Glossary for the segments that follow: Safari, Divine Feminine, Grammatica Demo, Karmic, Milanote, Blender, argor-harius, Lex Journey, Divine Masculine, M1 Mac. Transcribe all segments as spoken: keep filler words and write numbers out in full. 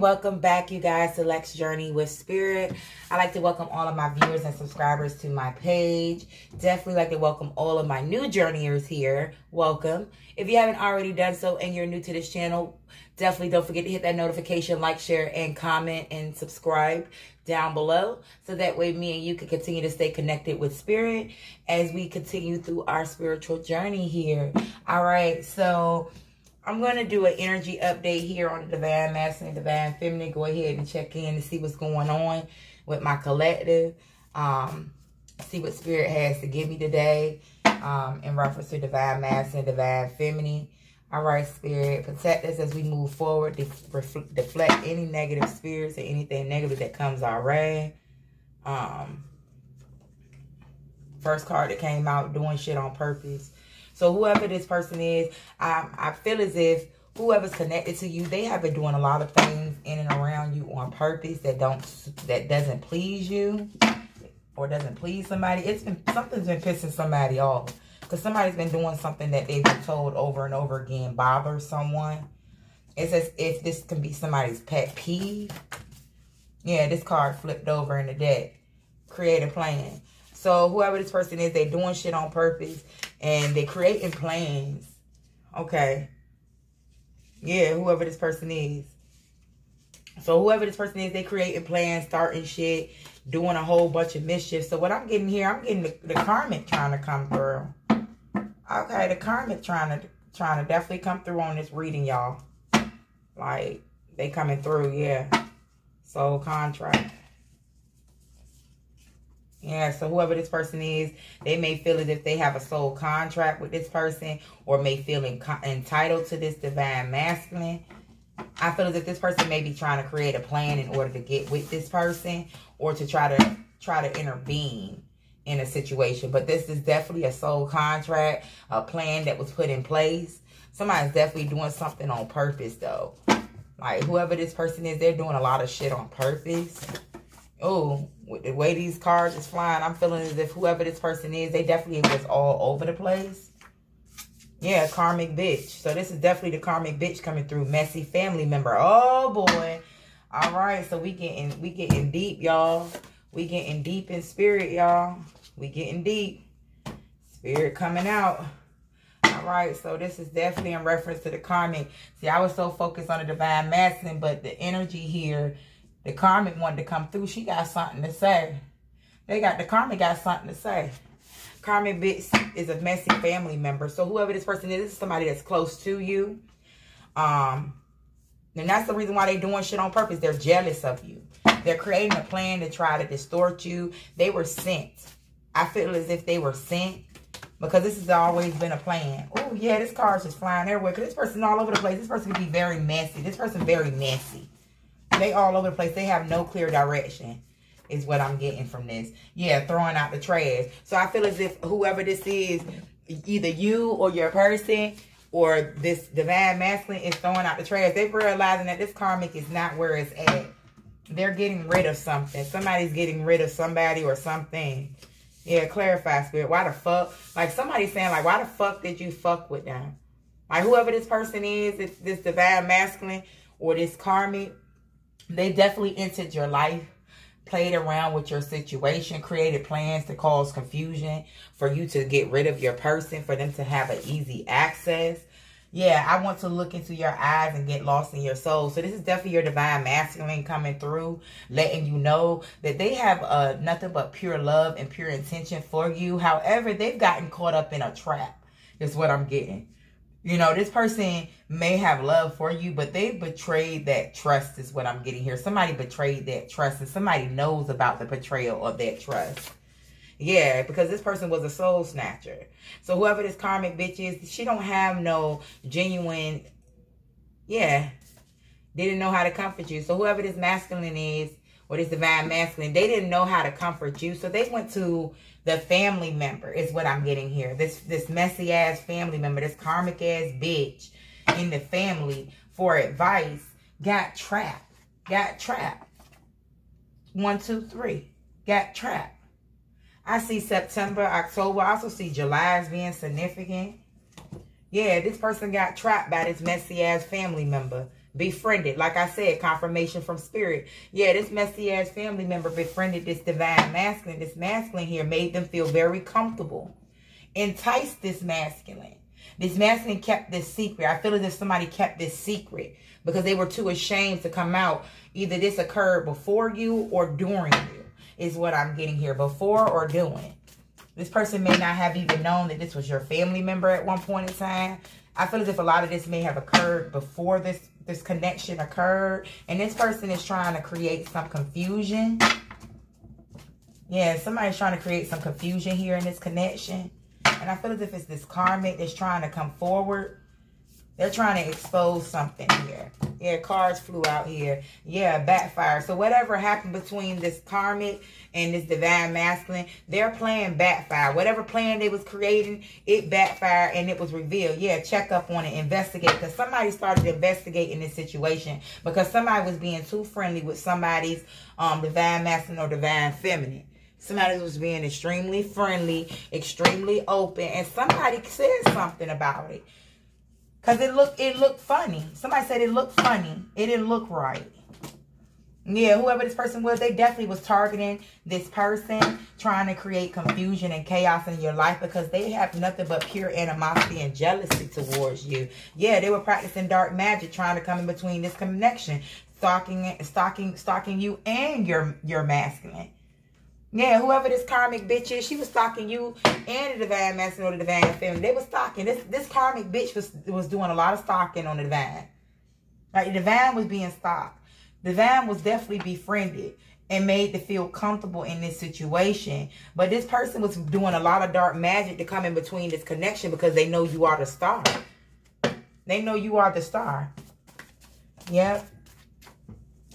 welcome back, you guys, to Lex Journey with Spirit. I like to welcome all of my viewers and subscribers to my page. Definitely like to welcome all of my new journeyers here. Welcome. If you haven't already done so and you're new to this channel, definitely don't forget to hit that notification, like, share, and comment, and subscribe down below. So that way me and you can continue to stay connected with Spirit as we continue through our spiritual journey here. All right, so I'm going to do an energy update here on the Divine Masculine, Divine Feminine. Go ahead and check in and see what's going on with my collective. Um, see what Spirit has to give me today um, in reference to Divine Masculine, Divine Feminine. All right, Spirit, protect us as we move forward. Def- deflect any negative spirits or anything negative that comes our way. Um, first card that came out, doing shit on purpose. So whoever this person is, I, I feel as if whoever's connected to you, they have been doing a lot of things in and around you on purpose that don't, that doesn't please you or doesn't please somebody. It's been, something's been pissing somebody off because somebody's been doing something that they've been told over and over again bothers someone. It's as if this can be somebody's pet peeve. Yeah, this card flipped over in the deck. Create a plan. So whoever this person is, they're doing shit on purpose and they're creating plans. Okay. Yeah, whoever this person is. So whoever this person is, they're creating plans, starting shit, doing a whole bunch of mischief. So what I'm getting here, I'm getting the, the karmic trying to come through. Okay, the karmic trying to, trying to definitely come through on this reading, y'all. Like, they coming through, yeah. Soul contract. Yeah, so whoever this person is, they may feel as if they have a soul contract with this person or may feel entitled to this divine masculine. I feel as if this person may be trying to create a plan in order to get with this person or to try to try to intervene in a situation. But this is definitely a soul contract, a plan that was put in place. Somebody's definitely doing something on purpose, though. Like, whoever this person is, they're doing a lot of shit on purpose. Oh, with the way these cards is flying, I'm feeling as if whoever this person is, they definitely was all over the place. Yeah, karmic bitch. So this is definitely the karmic bitch coming through. Messy family member. Oh boy. All right, so we getting we getting deep, y'all. We getting deep in spirit, y'all. We getting deep. Spirit coming out. All right, so this is definitely in reference to the karmic. See, I was so focused on the divine masculine, but the energy here, the karmic wanted to come through. She got something to say. They got, the karmic got something to say. Karmic bitch is a messy family member. So whoever this person is, this is somebody that's close to you. Um, and that's the reason why they're doing shit on purpose. They're jealous of you. They're creating a plan to try to distort you. They were sent. I feel as if they were sent because this has always been a plan. Oh, yeah, this card's just flying everywhere because this person's all over the place. This person can be very messy. This person very messy. They all over the place. They have no clear direction is what I'm getting from this. Yeah, throwing out the trash. So I feel as if whoever this is, either you or your person or this divine masculine is throwing out the trash. They're realizing that this karmic is not where it's at. They're getting rid of something. Somebody's getting rid of somebody or something. Yeah, clarify, Spirit. Why the fuck? Like, somebody's saying, like, why the fuck did you fuck with them? Like, whoever this person is, this, this divine masculine or this karmic, they definitely entered your life, played around with your situation, created plans to cause confusion, for you to get rid of your person, for them to have an easy access. Yeah, I want to look into your eyes and get lost in your soul. So this is definitely your divine masculine coming through, letting you know that they have uh, nothing but pure love and pure intention for you. However, they've gotten caught up in a trap is what I'm getting. You know, this person may have love for you, but they betrayed that trust is what I'm getting here. Somebody betrayed that trust, and somebody knows about the betrayal of that trust. Yeah, because this person was a soul snatcher. So whoever this karmic bitch is, she don't have no genuine, yeah, didn't know how to comfort you. So whoever this masculine is, or this divine masculine, they didn't know how to comfort you. So they went to the family member is what I'm getting here. This this messy-ass family member, this karmic-ass bitch in the family for advice got trapped. Got trapped. One, two, three. Got trapped. I see September, October. I also see July as being significant. Yeah, this person got trapped by this messy-ass family member. befriended. Like I said, confirmation from spirit. Yeah, this messy ass family member befriended this divine masculine. This masculine here made them feel very comfortable. Enticed this masculine. This masculine kept this secret. I feel as if somebody kept this secret because they were too ashamed to come out. Either this occurred before you or during you is what I'm getting here. Before or doing. This person may not have even known that this was your family member at one point in time. I feel as if a lot of this may have occurred before this, this connection occurred. And this person is trying to create some confusion. Yeah, somebody's trying to create some confusion here in this connection. And I feel as if it's this karmic that's trying to come forward. They're trying to expose something here. Yeah, cards flew out here. Yeah, backfire. So whatever happened between this karmic and this divine masculine, their plan backfire. Whatever plan they was creating, it backfired and it was revealed. Yeah, check up on it, investigate. Because somebody started investigating this situation because somebody was being too friendly with somebody's um, divine masculine or divine feminine. Somebody was being extremely friendly, extremely open, and somebody said something about it. Because it looked it looked funny. Somebody said it looked funny. It didn't look right. Yeah, whoever this person was, they definitely was targeting this person, trying to create confusion and chaos in your life because they have nothing but pure animosity and jealousy towards you. Yeah, they were practicing dark magic, trying to come in between this connection, stalking stalking, stalking you and your, your masculine. Yeah, whoever this karmic bitch is, she was stalking you and the divine masculine or the divine feminine. They were stalking. This this karmic bitch was, was doing a lot of stalking on the divine. Like, the divine was being stalked. The divine was definitely befriended and made to feel comfortable in this situation. But this person was doing a lot of dark magic to come in between this connection because they know you are the star. They know you are the star. Yep.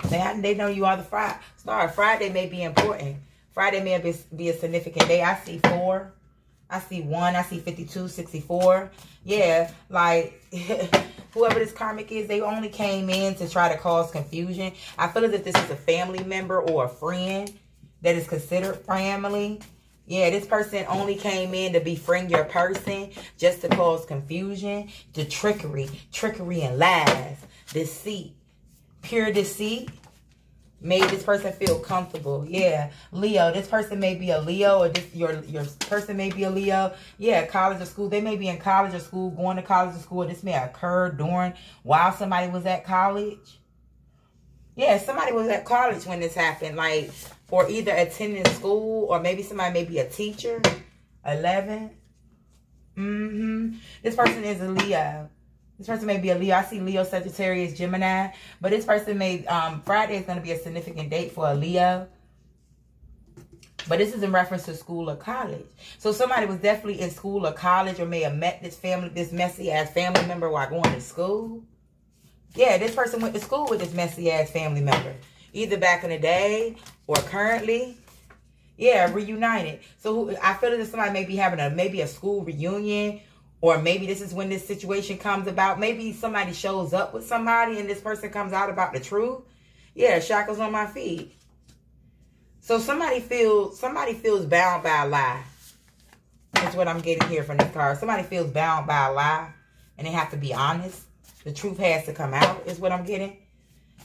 They, they know you are the fri- star. Friday may be important. Friday may be, be a significant day. I see four. I see one. I see fifty-two, sixty-four. Yeah, like, whoever this karmic is, they only came in to try to cause confusion. I feel as if this is a family member or a friend that is considered family. Yeah, this person only came in to befriend your person just to cause confusion, to trickery, trickery and lies, deceit, pure deceit. Made this person feel comfortable. Yeah, Leo. This person may be a Leo, or this, your your person may be a Leo. Yeah, college or school. They may be in college or school, going to college or school. This may occur during while somebody was at college. Yeah, somebody was at college when this happened, like, or either attending school, or maybe somebody may be a teacher. Eleven. Mm-hmm. This person is a Leo. This person may be a Leo. I see Leo, Sagittarius, Gemini. But this person may, um, Friday is going to be a significant date for a Leo. But this is in reference to school or college. So somebody was definitely in school or college or may have met this family, this messy-ass family member while going to school. Yeah, this person went to school with this messy-ass family member. Either back in the day or currently. Yeah, reunited. So who, I feel that somebody may be having a maybe a school reunion. Or maybe this is when this situation comes about. Maybe somebody shows up with somebody and this person comes out about the truth. Yeah, shackles on my feet. So somebody feels somebody feels bound by a lie. That's what I'm getting here from this card. Somebody feels bound by a lie and they have to be honest. The truth has to come out is what I'm getting.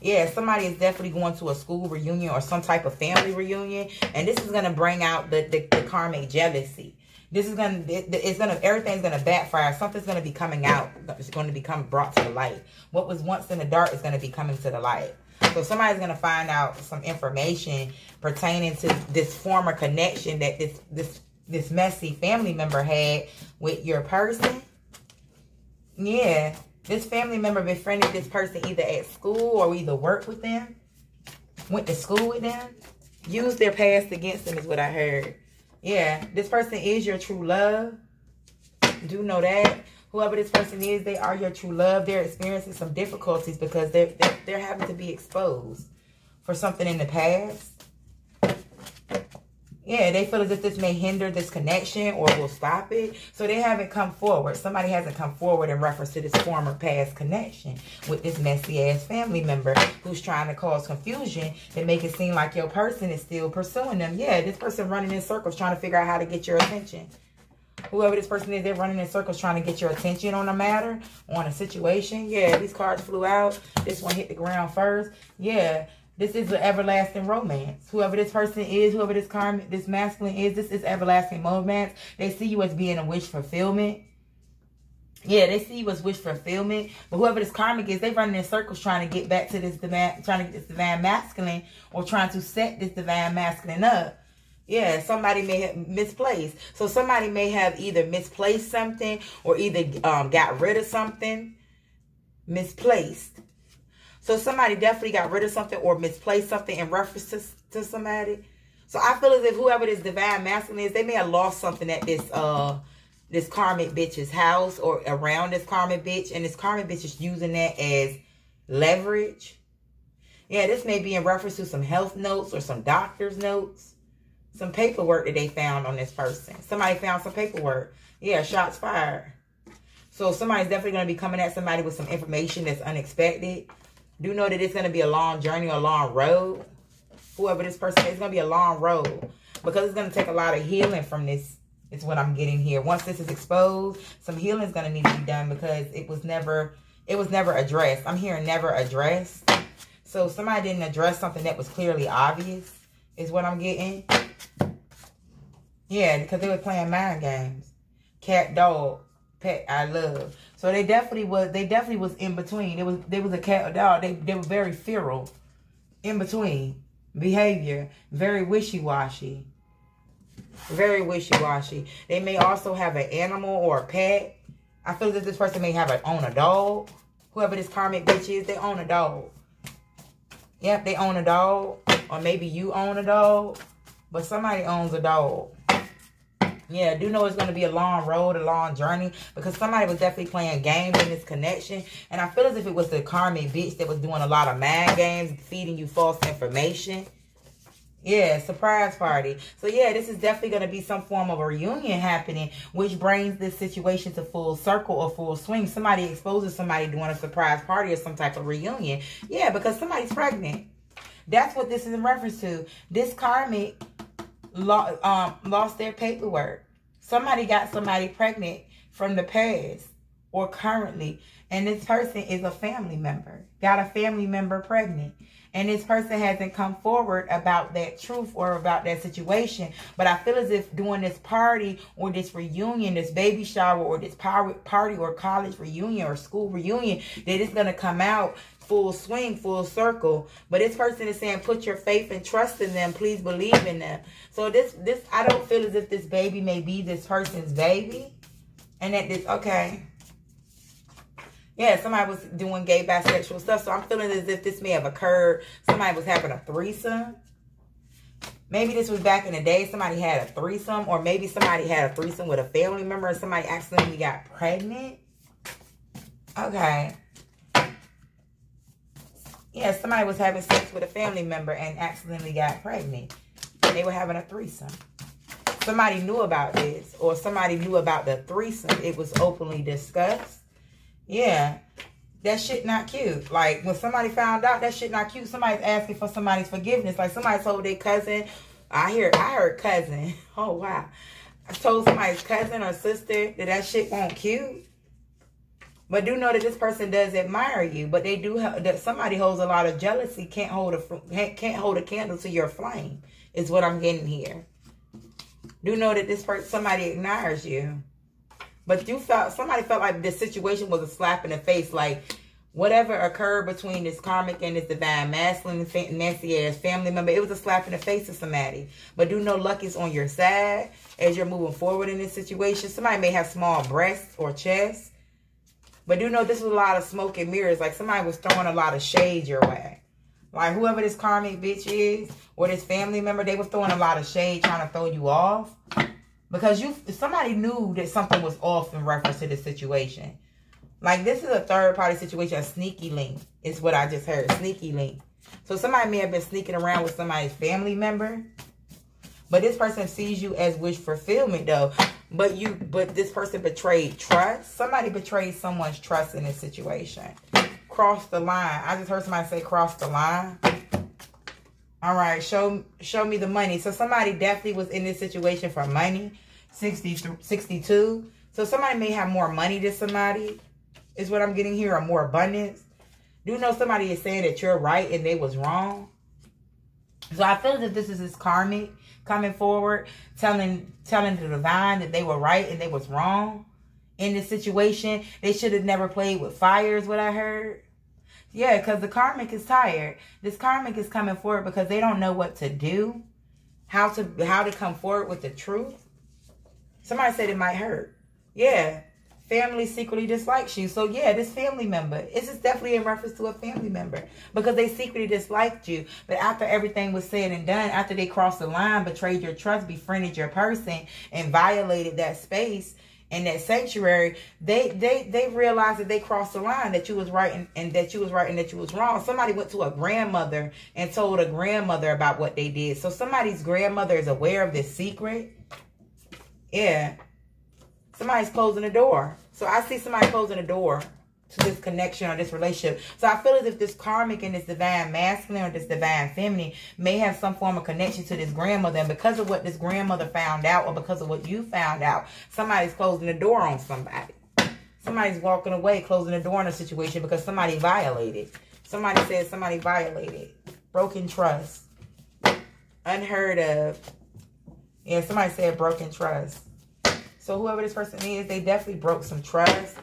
Yeah, somebody is definitely going to a school reunion or some type of family reunion. And this is going to bring out the, the, the karmic jealousy. This is gonna, it's gonna, everything's gonna backfire. Something's gonna be coming out. It's gonna become brought to the light. What was once in the dark is gonna be coming to the light. So somebody's gonna find out some information pertaining to this former connection that this this this messy family member had with your person. Yeah, this family member befriended this person either at school or either worked with them, went to school with them, used their past against them is what I heard. Yeah, this person is your true love. Do know that. Whoever this person is, they are your true love. They're experiencing some difficulties because they're, they're, they're having to be exposed for something in the past. Yeah, they feel as if this may hinder this connection or will stop it. So they haven't come forward. Somebody hasn't come forward in reference to this former past connection with this messy-ass family member who's trying to cause confusion and make it seem like your person is still pursuing them. Yeah, this person running in circles trying to figure out how to get your attention. whoever this person is, they're running in circles trying to get your attention on a matter, on a situation. Yeah, these cards flew out. This one hit the ground first. Yeah, this is an everlasting romance. Whoever this person is, whoever this karmic, this masculine is, this is everlasting romance. They see you as being a wish fulfillment. Yeah, they see you as wish fulfillment. But whoever this karmic is, they running in circles trying to get back to this divine, trying to get this divine masculine, or trying to set this divine masculine up. Yeah, somebody may have misplaced. So somebody may have either misplaced something or either um, got rid of something. Misplaced. So somebody definitely got rid of something or misplaced something in reference to, to somebody. So I feel as if whoever this divine masculine is, they may have lost something at this uh this karmic bitch's house or around this karmic bitch. And this karmic bitch is using that as leverage. Yeah, this may be in reference to some health notes or some doctor's notes. Some paperwork that they found on this person. Somebody found some paperwork. Yeah, shots fired. So somebody's definitely going to be coming at somebody with some information that's unexpected. Do know that it's going to be a long journey, a long road. Whoever this person is, it's going to be a long road. Because it's going to take a lot of healing from this, is what I'm getting here. Once this is exposed, some healing is going to need to be done because it was never, it was never addressed. I'm hearing never addressed. So somebody didn't address something that was clearly obvious, is what I'm getting. Yeah, because they were playing mind games. Cat, dog, pet, I love. So they definitely was they definitely was in between. It was they was a cat or dog. They they were very feral. In between. Behavior. Very wishy-washy. Very wishy-washy. They may also have an animal or a pet. I feel that this person may have a, own a dog. Whoever this karmic bitch is, they own a dog. Yep, they own a dog. Or maybe you own a dog. But somebody owns a dog. Yeah, do know it's going to be a long road, a long journey. Because somebody was definitely playing games in this connection. And I feel as if it was the karmic bitch that was doing a lot of mind games. Feeding you false information. Yeah, surprise party. So yeah, this is definitely going to be some form of a reunion happening. Which brings this situation to full circle or full swing. Somebody exposes somebody doing a surprise party or some type of reunion. Yeah, because somebody's pregnant. That's what this is in reference to. This karmic lo um, lost their paperwork. Somebody got somebody pregnant from the past or currently. And this person is a family member. Got a family member pregnant. And this person hasn't come forward about that truth or about that situation. But I feel as if doing this party or this reunion, this baby shower or this party or college reunion or school reunion, that it's going to come out full swing, full circle. But this person is saying, put your faith and trust in them. Please believe in them. So this, this, I don't feel as if this baby may be this person's baby. And that this, okay. Yeah, somebody was doing gay, bisexual stuff. So I'm feeling as if this may have occurred. Somebody was having a threesome. Maybe this was back in the day. Somebody had a threesome. Or maybe somebody had a threesome with a family member. And somebody accidentally got pregnant. Okay. Yeah, somebody was having sex with a family member and accidentally got pregnant. They were having a threesome. Somebody knew about this. Or somebody knew about the threesome. It was openly discussed. Yeah, that shit not cute. Like, when somebody found out, that shit not cute. Somebody's asking for somebody's forgiveness. Like, somebody told their cousin. I hear, I heard cousin. Oh, wow. I told somebody's cousin or sister that that shit won't cute. But do know that this person does admire you. But they do, that somebody holds a lot of jealousy. Can't hold a, can't hold a candle to your flame, is what I'm getting here. Do know that this person, somebody admires you. But you felt, somebody felt like this situation was a slap in the face. Like, whatever occurred between this karmic and this divine masculine, nasty ass family member, it was a slap in the face to somebody. But do know luck is on your side as you're moving forward in this situation. Somebody may have small breasts or chest. But do know this was a lot of smoke and mirrors. Like, somebody was throwing a lot of shade your way. Like, whoever this karmic bitch is or this family member, they was throwing a lot of shade trying to throw you off. Because you, somebody knew that something was off in reference to this situation. Like, this is a third-party situation, a sneaky link, is what I just heard, sneaky link. So somebody may have been sneaking around with somebody's family member. But this person sees you as wish fulfillment, though. But you, but this person betrayed trust. Somebody betrayed someone's trust in this situation. Cross the line. I just heard somebody say cross the line. All right, show, show me the money. So somebody definitely was in this situation for money. sixty-two. So somebody may have more money than somebody, is what I'm getting here, or more abundance. Do know somebody is saying that you're right and they was wrong. So I feel that this is this karmic coming forward, telling telling the divine that they were right and they was wrong in this situation. They should have never played with fire, is what I heard. Yeah, because the karmic is tired. This karmic is coming forward because they don't know what to do, how to how to come forward with the truth. Somebody said it might hurt. Yeah, family secretly dislikes you. So yeah, this family member, this is definitely in reference to a family member because they secretly disliked you. But after everything was said and done, after they crossed the line, betrayed your trust, befriended your person, and violated that space and that sanctuary, they they they realized that they crossed the line, that you was right and, and that you was right and that you was wrong. Somebody went to a grandmother and told a grandmother about what they did. So somebody's grandmother is aware of this secret. Yeah. Somebody's closing the door. So I see somebody closing the door to this connection or this relationship. So I feel as if this karmic and this divine masculine or this divine feminine may have some form of connection to this grandmother. And because of what this grandmother found out or because of what you found out, somebody's closing the door on somebody. Somebody's walking away, closing the door in a situation because somebody violated. Somebody said somebody violated. Broken trust. Unheard of. Yeah, somebody said broken trust. So whoever this person is, they definitely broke some trust,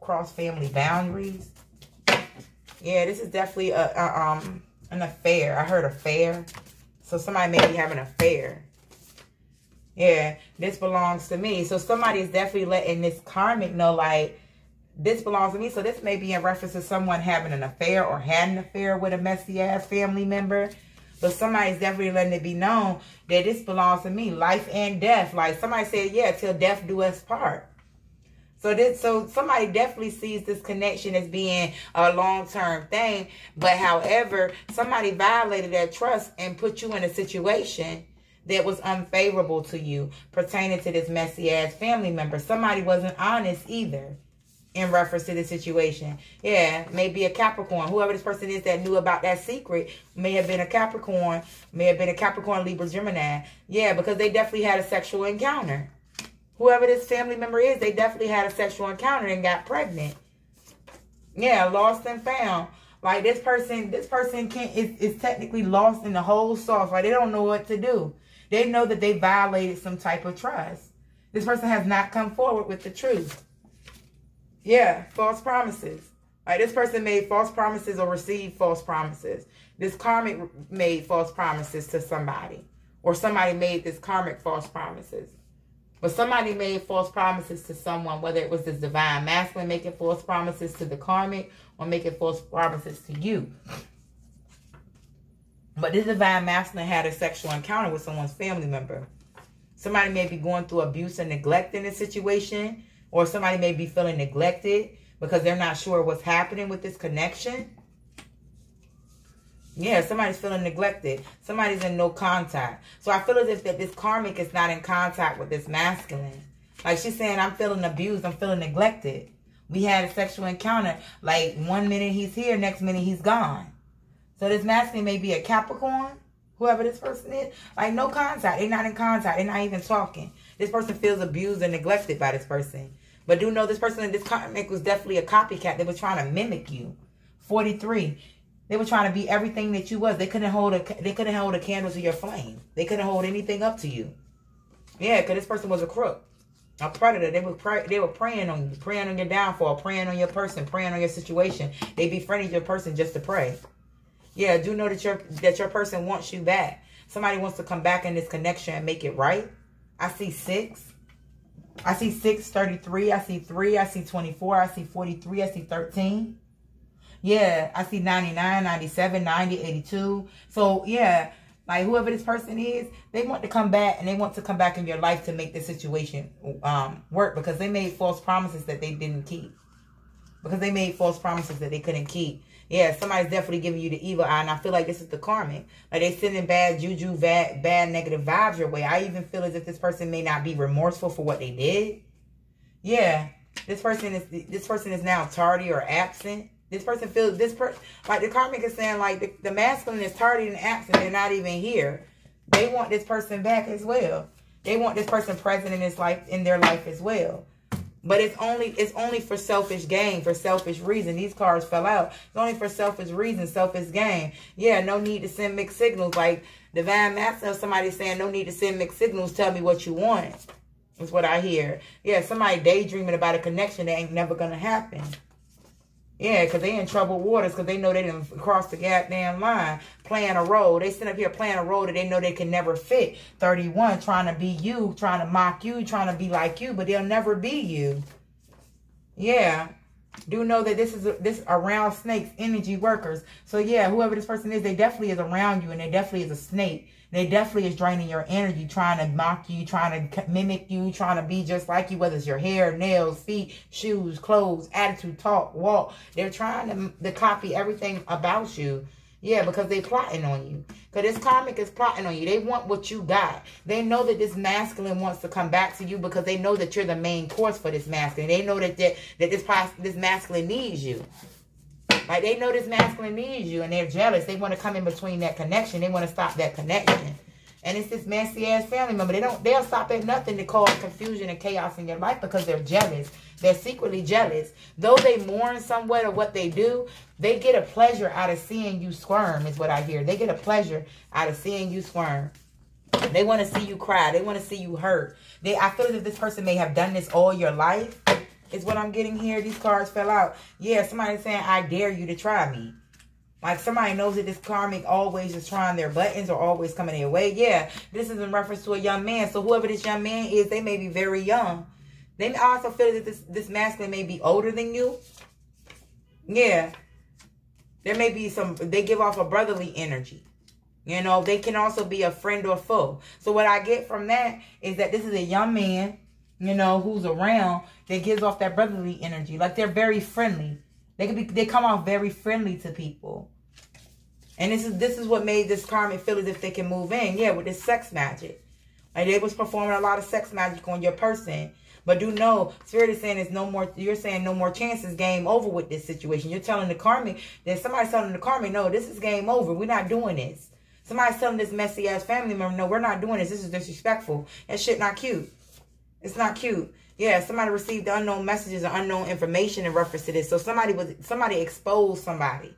crossed family boundaries. Yeah, this is definitely a, a um an affair. I heard affair. So somebody may be having an affair. Yeah, this belongs to me. So somebody is definitely letting this karmic know, like, this belongs to me. So this may be in reference to someone having an affair or had an affair with a messy-ass family member. But somebody's definitely letting it be known that this belongs to me, life and death. Like somebody said, yeah, till death do us part. So this, so somebody definitely sees this connection as being a long-term thing. But however, somebody violated their trust and put you in a situation that was unfavorable to you pertaining to this messy-ass family member. Somebody wasn't honest either in reference to the situation. Yeah, maybe a Capricorn. Whoever this person is that knew about that secret may have been a Capricorn, may have been a Capricorn, Libra, Gemini. Yeah, because they definitely had a sexual encounter. Whoever this family member is, they definitely had a sexual encounter and got pregnant. Yeah, lost and found. Like this person, this person can't, is, is technically lost in the whole sauce. Like they don't know what to do. They know that they violated some type of trust. This person has not come forward with the truth. Yeah, false promises. Like this person made false promises or received false promises. This karmic made false promises to somebody. Or somebody made this karmic false promises. But somebody made false promises to someone, whether it was this divine masculine making false promises to the karmic or making false promises to you. But this divine masculine had a sexual encounter with someone's family member. Somebody may be going through abuse and neglect in this situation. Or somebody may be feeling neglected because they're not sure what's happening with this connection. Yeah, somebody's feeling neglected. Somebody's in no contact. So I feel as if that this karmic is not in contact with this masculine. Like she's saying, I'm feeling abused. I'm feeling neglected. We had a sexual encounter. Like one minute he's here, next minute he's gone. So this masculine may be a Capricorn, whoever this person is. Like no contact. They're not in contact. They're not even talking. This person feels abused and neglected by this person. But do know this person in this karmic was definitely a copycat. They were trying to mimic you. forty-three. They were trying to be everything that you was. They couldn't hold a they couldn't hold a candle to your flame. They couldn't hold anything up to you. Yeah, because this person was a crook, a predator. They were pre they were preying on you, preying on your downfall, preying on your person, preying on your situation. They befriended your person just to pray. Yeah, do know that your that your person wants you back. Somebody wants to come back in this connection and make it right. I see six. I see six, thirty-three. I see three. I see twenty-four. I see forty-three. I see thirteen. Yeah, I see ninety-nine, ninety-seven, ninety, eighty-two. So, yeah, like whoever this person is, they want to come back and they want to come back in your life to make this situation um, work because they made false promises that they didn't keep. Because they made false promises that they couldn't keep. Yeah, somebody's definitely giving you the evil eye, and I feel like this is the karmic. Like, they sending bad juju, bad, bad negative vibes your way. I even feel as if this person may not be remorseful for what they did. Yeah, this person is this person is now tardy or absent. This person feels, this person, like the karmic is saying, like, the, the masculine is tardy and absent. They're not even here. They want this person back as well. They want this person present in his life, in their life as well. But it's only it's only for selfish gain, for selfish reason. These cards fell out. It's only for selfish reason, selfish gain. Yeah, no need to send mixed signals. Like Divine Master of somebody saying, no need to send mixed signals. Tell me what you want. Is what I hear. Yeah, somebody daydreaming about a connection that ain't never going to happen. Yeah, because they in troubled waters because they know they didn't cross the goddamn line. Playing a role. They sit up here playing a role that they know they can never fit. thirty-one, trying to be you, trying to mock you, trying to be like you, but they'll never be you. Yeah. Do know that this is a, this around snakes, energy workers. So, yeah, whoever this person is, they definitely is around you, and they definitely is a snake. They definitely is draining your energy, trying to mock you, trying to mimic you, trying to be just like you, whether it's your hair, nails, feet, shoes, clothes, attitude, talk, walk. They're trying to, to copy everything about you. Yeah, because they plotting on you. Because this karmic is plotting on you. They want what you got. They know that this masculine wants to come back to you because they know that you're the main course for this masculine. They know that, that, that this, this masculine needs you. Like, they know this masculine needs you, and they're jealous. They want to come in between that connection. They want to stop that connection. And it's this messy-ass family member. They don't, they'll stop at nothing to cause confusion and chaos in your life because they're jealous. They're secretly jealous. Though they mourn somewhat of what they do, they get a pleasure out of seeing you squirm is what I hear. They get a pleasure out of seeing you squirm. They want to see you cry. They want to see you hurt. They, I feel as if this person may have done this all your life. Is what I'm getting here. These cards fell out. Yeah, somebody's saying, I dare you to try me. Like, somebody knows that this karmic always is trying their buttons or always coming their way. Yeah, this is in reference to a young man. So whoever this young man is, they may be very young. Then I also feel that this, this masculine may be older than you. Yeah. There may be some, they give off a brotherly energy. You know, they can also be a friend or foe. So what I get from that is that this is a young man, you know, who's around that gives off that brotherly energy. Like, they're very friendly. They can be, they come off very friendly to people. And this is this is what made this karmic feel as if they can move in. Yeah, with this sex magic. Like, they was performing a lot of sex magic on your person. But do know, Spirit is saying it's no more, you're saying no more chances, game over with this situation. You're telling the karmic, that somebody's telling the karmic, no, this is game over. We're not doing this. Somebody's telling this messy ass family member, no, we're not doing this. This is disrespectful. That shit not cute. It's not cute. Yeah, somebody received unknown messages or unknown information in reference to this. So somebody was somebody exposed somebody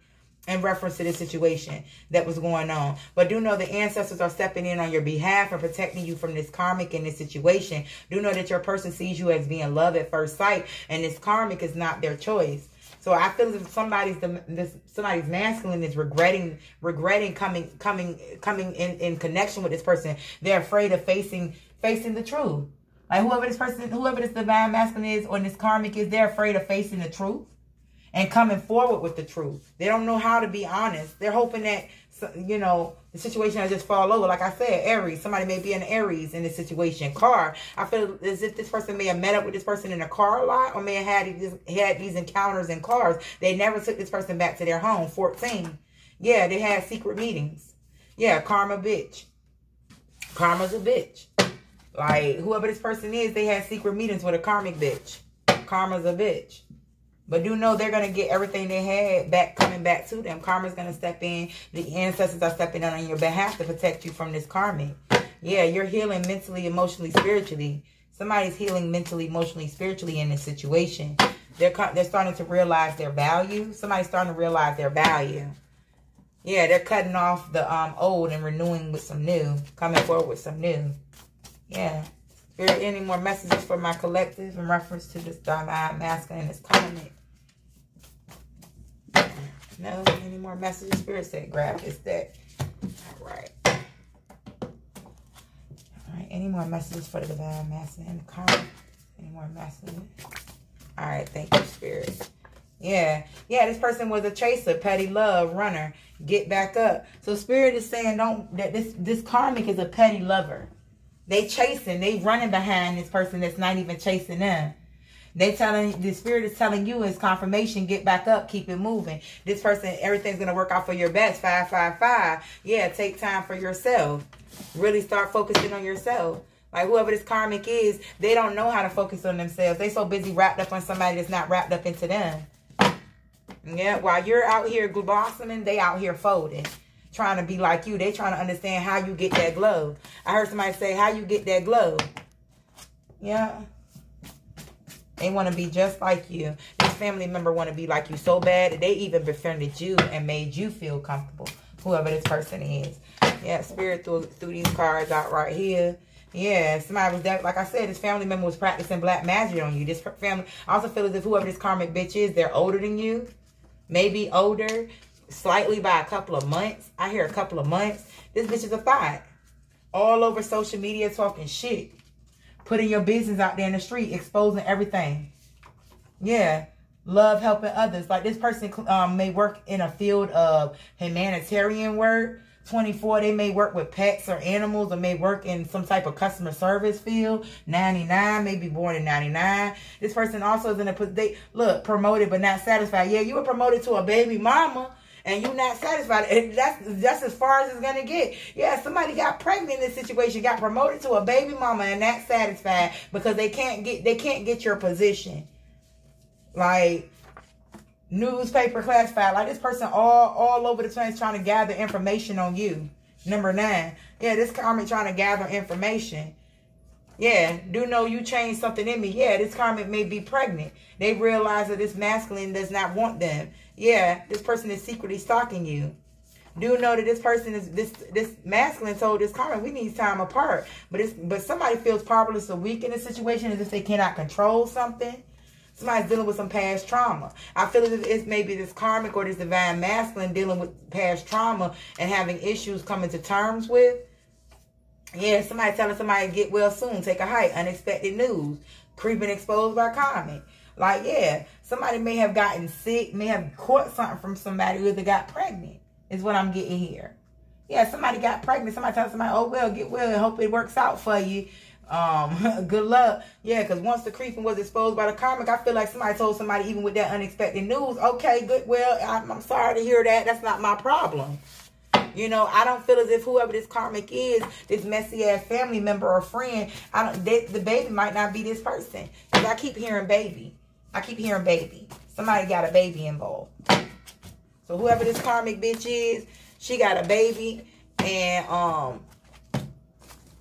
in reference to this situation that was going on. But do know the ancestors are stepping in on your behalf and protecting you from this karmic in this situation. Do know that your person sees you as being love at first sight, and this karmic is not their choice. So I feel as if somebody's this somebody's masculine is regretting regretting coming coming coming in, in connection with this person. They're afraid of facing facing the truth. Like, whoever this person, whoever this divine masculine is or this karmic is, they're afraid of facing the truth and coming forward with the truth. They don't know how to be honest. They're hoping that, you know, the situation will just fall over. Like I said, Aries. Somebody may be an Aries in this situation. Car. I feel as if this person may have met up with this person in a car a lot or may have had these, had these encounters in cars. They never took this person back to their home. fourteen. Yeah, they had secret meetings. Yeah, karma bitch. Karma's a bitch. Like, whoever this person is, they had secret meetings with a karmic bitch. Karma's a bitch. But do know they're going to get everything they had back coming back to them. Karma's going to step in. The ancestors are stepping out on your behalf to protect you from this karmic. Yeah, you're healing mentally, emotionally, spiritually. Somebody's healing mentally, emotionally, spiritually in this situation. They're, they're starting to realize their value. Somebody's starting to realize their value. Yeah, they're cutting off the um, old and renewing with some new. Coming forward with some new. Yeah. If there are any more messages for my collective in reference to this divine masculine and this karmic. No, any more messages? Spirit said grab this deck. All right. All right. Any more messages for the divine masculine and the karmic? Any more messages? All right. Thank you, Spirit. Yeah. Yeah, this person was a chaser, petty love, runner, get back up. So Spirit is saying don't that this this karmic is a petty lover. They chasing, they running behind this person that's not even chasing them. They telling, the Spirit is telling you as confirmation, get back up, keep it moving. This person, everything's going to work out for your best. Five, five, five. Yeah, take time for yourself. Really start focusing on yourself. Like, whoever this karmic is, they don't know how to focus on themselves. They so busy wrapped up on somebody that's not wrapped up into them. Yeah, while you're out here blossoming, they out here folding. trying to be like you. They trying to understand how you get that glow. I heard somebody say, how you get that glow? Yeah. They want to be just like you. This family member want to be like you so bad that they even befriended you and made you feel comfortable, whoever this person is. Yeah, spirit threw, threw these cards out right here. Yeah, somebody was that, like I said, this family member was practicing black magic on you. This family, I also feel as if whoever this karmic bitch is, they're older than you. Maybe older, slightly by a couple of months. I hear a couple of months. This bitch is a thought. All over social media talking shit. Putting your business out there in the street, exposing everything. Yeah. Love helping others. Like this person um, may work in a field of humanitarian work. twenty-four, they may work with pets or animals, or may work in some type of customer service field. ninety-nine, may be born in ninety-nine. This person also is in a, they look, promoted but not satisfied. Yeah, you were promoted to a baby mama and you're not satisfied. And that's, that's as far as it's going to get. Yeah, somebody got pregnant in this situation, got promoted to a baby mama and not satisfied because they can't get, they can't get your position. Like, newspaper classified. Like this person all all over the place trying to gather information on you. Number nine. Yeah, this karmic trying to gather information. Yeah, do know you changed something in me. Yeah, this karmic may be pregnant. They realize that this masculine does not want them. Yeah, this person is secretly stalking you. Do know that this person is this this masculine told this karmic, we need time apart. But it's but somebody feels powerless or weak in this situation as if they cannot control something. Somebody's dealing with some past trauma. I feel as if it's maybe this karmic or this divine masculine dealing with past trauma and having issues coming to terms with. Yeah, somebody telling somebody get well soon, take a hike, unexpected news, creeping exposed by karmic. Like, yeah, somebody may have gotten sick, may have caught something from somebody who either got pregnant, is what I'm getting here. Yeah, somebody got pregnant. Somebody telling somebody, oh, well, get well and hope it works out for you. Um, good luck. Yeah, because once the creeping was exposed by the karmic, I feel like somebody told somebody, even with that unexpected news, okay, good, well, I'm, I'm sorry to hear that. That's not my problem. You know, I don't feel as if whoever this karmic is, this messy-ass family member or friend, I don't. They, the baby might not be this person. Because I keep hearing baby. I keep hearing baby. Somebody got a baby involved. So whoever this karmic bitch is, she got a baby, and, um...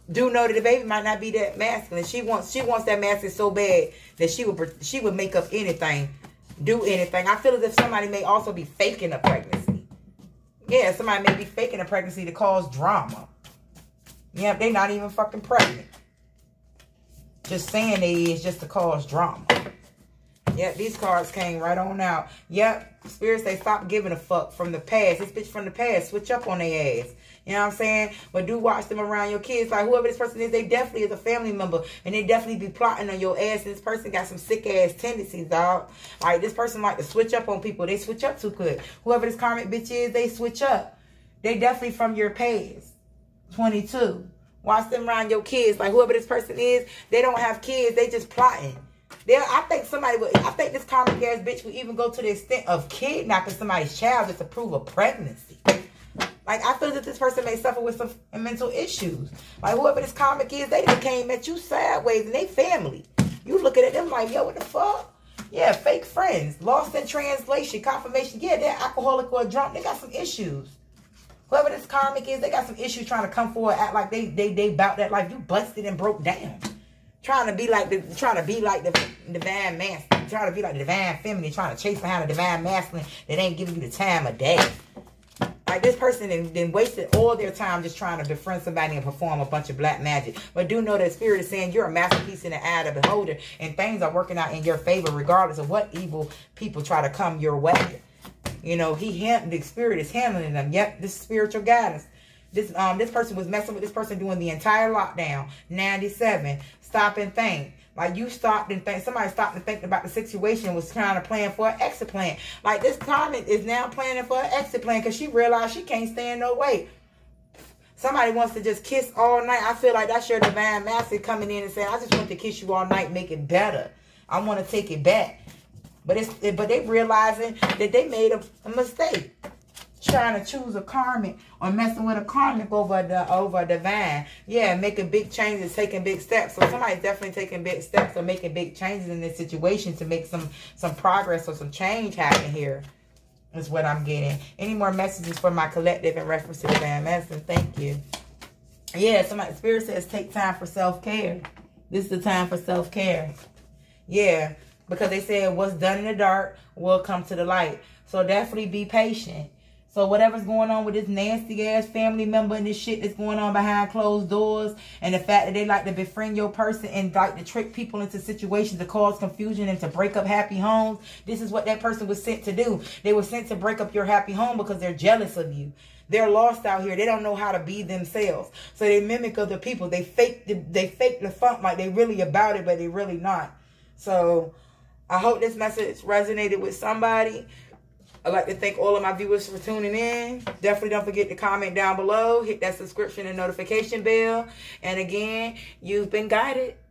do know that the baby might not be that masculine. She wants she wants that masculine so bad that she would she would make up anything, do anything. I feel as if somebody may also be faking a pregnancy. Yeah, somebody may be faking a pregnancy to cause drama. Yeah, they're not even fucking pregnant. Just saying they is just to cause drama. Yep, these cards came right on out. Yep, spirits, they stop giving a fuck from the past. This bitch from the past, switch up on their ass. You know what I'm saying? But do watch them around your kids. Like, whoever this person is, they definitely is a family member. And they definitely be plotting on your ass. This person got some sick-ass tendencies, dog. Like, this person like to switch up on people. They switch up too quick. Whoever this karmic bitch is, they switch up. They definitely from your past. twenty-two. Watch them around your kids. Like, whoever this person is, they don't have kids. They just plotting. There, I think somebody would, I think this karmic ass bitch would even go to the extent of kidnapping somebody's child just to prove a pregnancy. Like, I feel that this person may suffer with some mental issues. Like, whoever this karmic is, they just came at you sideways and they family. You looking at them like, yo, what the fuck? Yeah, fake friends. Lost in translation, confirmation. Yeah, they're alcoholic or drunk. They got some issues. Whoever this karmic is, they got some issues trying to come forward, act like they they they bout that life. You busted and broke down. Trying to be like the, trying to be like the divine masculine, trying to be like the divine feminine, trying to chase behind a divine masculine that ain't giving you the time of day. Like, this person then wasted all their time just trying to befriend somebody and perform a bunch of black magic. But do know that spirit is saying you're a masterpiece in the eye of the beholder, and things are working out in your favor regardless of what evil people try to come your way. You know, he the spirit is handling them. Yep, this is spiritual guidance. This um this person was messing with this person during the entire lockdown. ninety-seven. Stop and think. Like, you stopped and think. Somebody stopped and thinking about the situation, was trying to plan for an exit plan. Like, this comment is now planning for an exit plan because she realized she can't stand no way. Somebody wants to just kiss all night. I feel like that's your divine master coming in and saying, I just want to kiss you all night, make it better. I want to take it back. But it's but they realizing that they made a, a mistake. Trying to choose a karmic or messing with a karmic over the over a divine. Yeah, making big changes, taking big steps. So somebody's definitely taking big steps or making big changes in this situation to make some some progress or some change happen here. is what I'm getting. Any more messages for my collective in reference to the damn essence? Thank you. Yeah, somebody, Spirit says take time for self-care. This is the time for self-care. Yeah, because they said what's done in the dark will come to the light. So definitely be patient. So whatever's going on with this nasty-ass family member and this shit that's going on behind closed doors, and the fact that they like to befriend your person and like to trick people into situations to cause confusion and to break up happy homes, this is what that person was sent to do. They were sent to break up your happy home because they're jealous of you. They're lost out here. They don't know how to be themselves. So they mimic other people. They fake the, they fake the funk like they really about it, but they really not. So I hope this message resonated with somebody. I'd like to thank all of my viewers for tuning in. Definitely don't forget to comment down below. Hit that subscription and notification bell. And again, you've been guided.